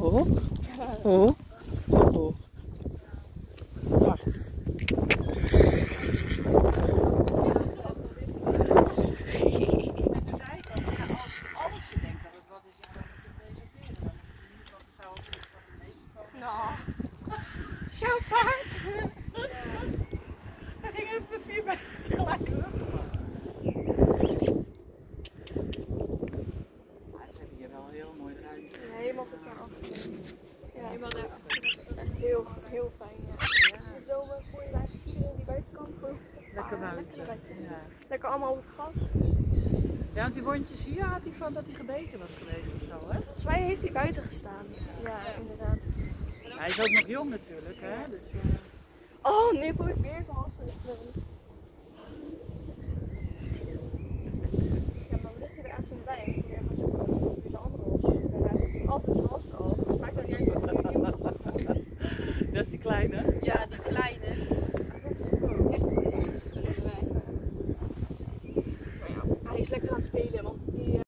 Hoog. Hoog. Hoog. Daar. Zo'n paard! Hij ging even 4 meter tegelijk. Hij zit hier wel heel mooi ruimte. Helemaal tot daar achter. Ja, helemaal daar achter. Heel, heel fijn. De zomer voor je eigen dieren in die buitenkant. Lekker buiten. Ja. Lekker allemaal op het gas. Precies. Ja, want die wondjes hier had hij van dat hij gebeten was geweest of zo, hè? Volgens mij heeft hij buiten gestaan. Ja, inderdaad. Hij is ook nog jong natuurlijk, hè? Dus, oh, nu probeer ik weer zijn hals te doen. Ja, maar we liggen er echt zo bij. Ik probeer gewoon zo goed met de andere hals. Altijd zijn hals al. Dat maakt dat niet uit. Dat is die kleine? Ja, die kleine. Dat is gewoon echt een beetje. Hij is lekker aan het spelen, want die...